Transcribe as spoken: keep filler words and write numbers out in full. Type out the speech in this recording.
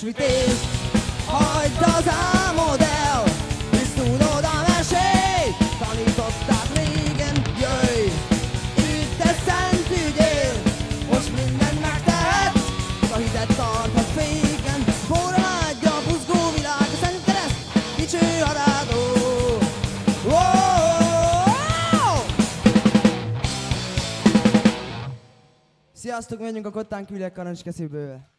Keresztes Vitéz, hagyd az álmod el, hisz tudod a mesély, tanították régen, jöjj, üdv te szent ügyél, most mindent megtehetsz, a hitet tarthat féken, forró ágyja, buzgó világ, a szent kereszt, dicső a rád, ó, ó, ó. Sziasztok, megyünk a kottánk ügyek Karancskesziből.